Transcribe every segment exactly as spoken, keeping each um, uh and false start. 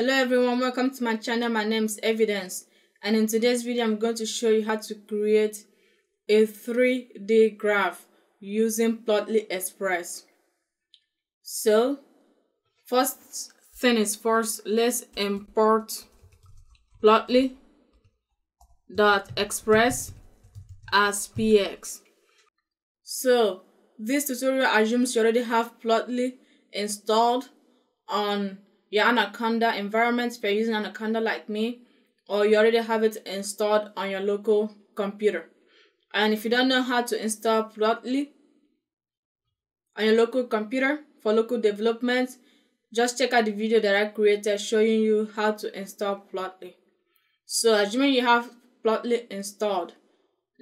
Hello everyone, welcome to my channel. My name is Evidence, and in today's video I'm going to show you how to create a three D graph using Plotly Express. So first thing is first, let's import plotly.express as P X. So this tutorial assumes you already have Plotly installed on your Anaconda environment if you're using Anaconda like me, or you already have it installed on your local computer. And if you don't know how to install Plotly on your local computer for local development, just check out the video that I created showing you how to install Plotly. So assuming you have Plotly installed,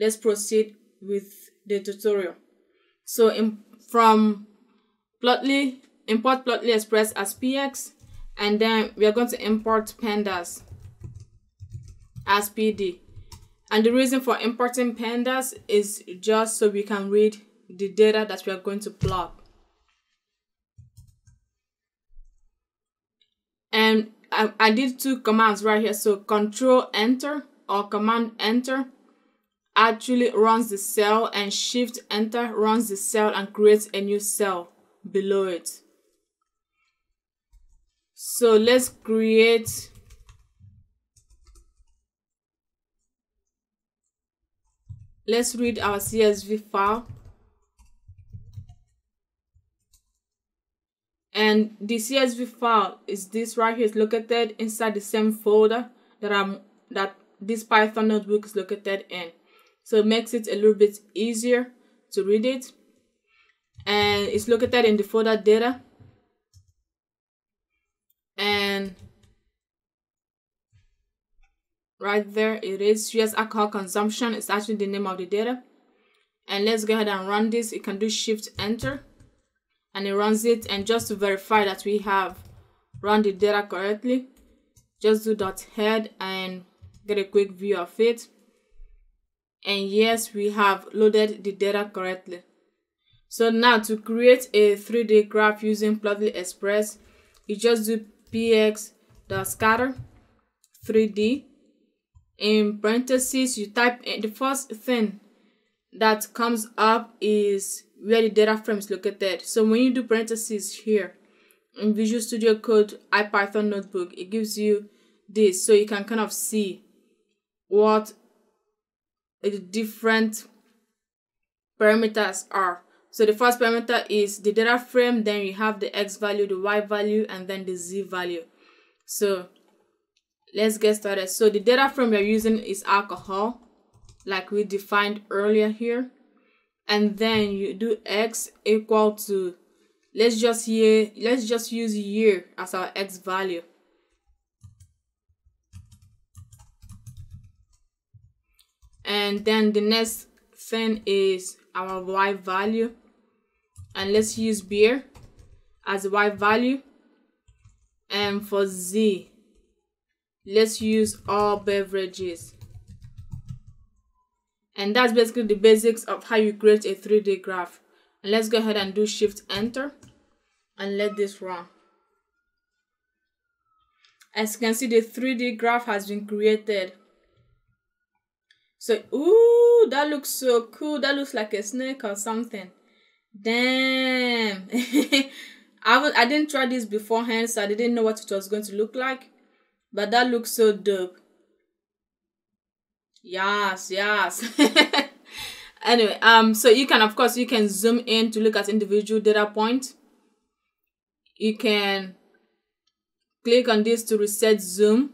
let's proceed with the tutorial. So in, from Plotly, import Plotly Express as P X. And then we are going to import pandas as P D. And the reason for importing pandas is just so we can read the data that we are going to plot. And I, I did two commands right here. So control enter or command enter actually runs the cell, and shift enter runs the cell and creates a new cell below it. So let's create let's read our C S V file, and the C S V file is this right here. It's located inside the same folder that I'm that this Python notebook is located in, so it makes it a little bit easier to read it. And it's located in the folder data. And right there it is. Yes, alcohol consumption is actually the name of the data. And let's go ahead and run this. You can do shift enter and it runs it. And just to verify that we have run the data correctly, just do dot head and get a quick view of it. And yes, we have loaded the data correctly. So now to create a three D graph using Plotly Express, you just do p x dot scatter three d. In parentheses, you type in the first thing that comes up is where the data frame is located. So when you do parentheses here in Visual Studio Code IPython notebook, it gives you this, so you can kind of see what the different parameters are. So the first parameter is the data frame, then you have the X value, the Y value, and then the Z value. So let's get started. So the data frame we're using is alcohol, like we defined earlier here. And then you do X equal to, let's just year, let's just use year as our X value. And then the next thing is our Y value. And let's use beer as a Y value. And for Z, let's use all beverages. And that's basically the basics of how you create a three D graph. And let's go ahead and do shift enter and let this run. As you can see, the three D graph has been created. So, ooh, that looks so cool. That looks like a snake or something. Damn. I, I didn't try this beforehand, so I didn't know what it was going to look like, but that looks so dope. Yes, yes. Anyway, um so you can, of course, you can zoom in to look at individual data points. You can click on this to reset zoom.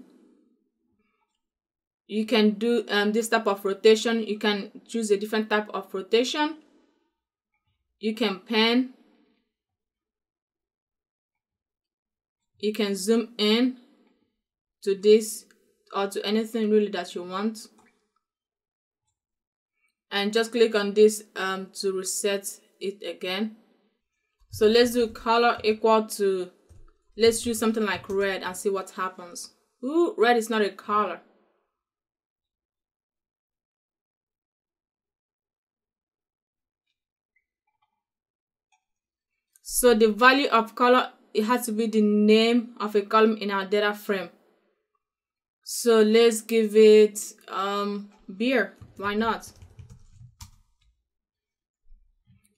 You can do um, this type of rotation. You can choose a different type of rotation. You can pan. You can zoom in to this or to anything really that you want. And just click on this um, to reset it again. So let's do color equal to, let's choose something like red and see what happens. Ooh, red is not a color. So the value of color it has to be the name of a column in our data frame. So let's give it um beer. Why not?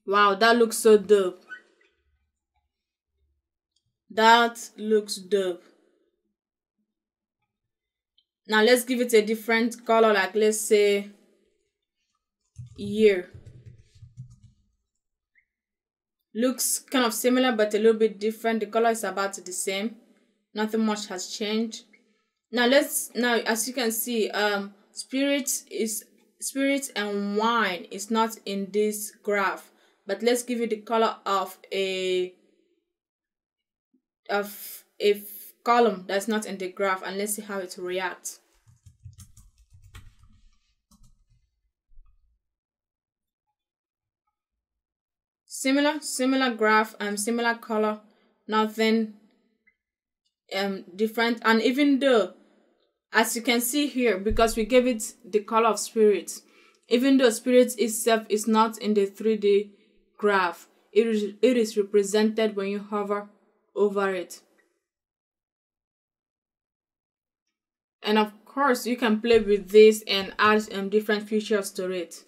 Wow, that looks so dope. That looks dope. Now let's give it a different color, like let's say year. Looks kind of similar but a little bit different. The color is about the same. Nothing much has changed. Now let's now as you can see, um spirit is spirit and wine is not in this graph, but let's give it the color of a of a column that's not in the graph, and let's see how it reacts. Similar, similar graph and um, similar color, nothing um different. And even though, as you can see here, because we gave it the color of spirit, even though spirit itself is not in the three D graph, it is it is represented when you hover over it. And of course you can play with this and add um, different features to it.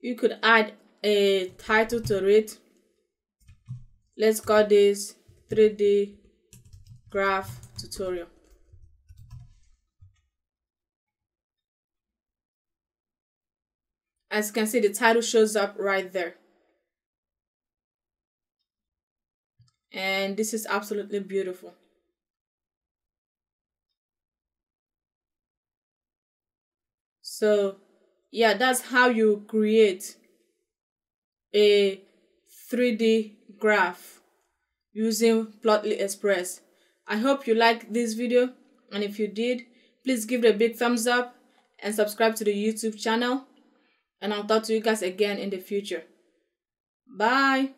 You could add a title to it. Let's call this three D graph tutorial. As you can see, the title shows up right there, and this is absolutely beautiful. So yeah, that's how you create a three D graph using Plotly Express. I hope you liked this video, and if you did, please give it a big thumbs up and subscribe to the YouTube channel, and I'll talk to you guys again in the future. Bye.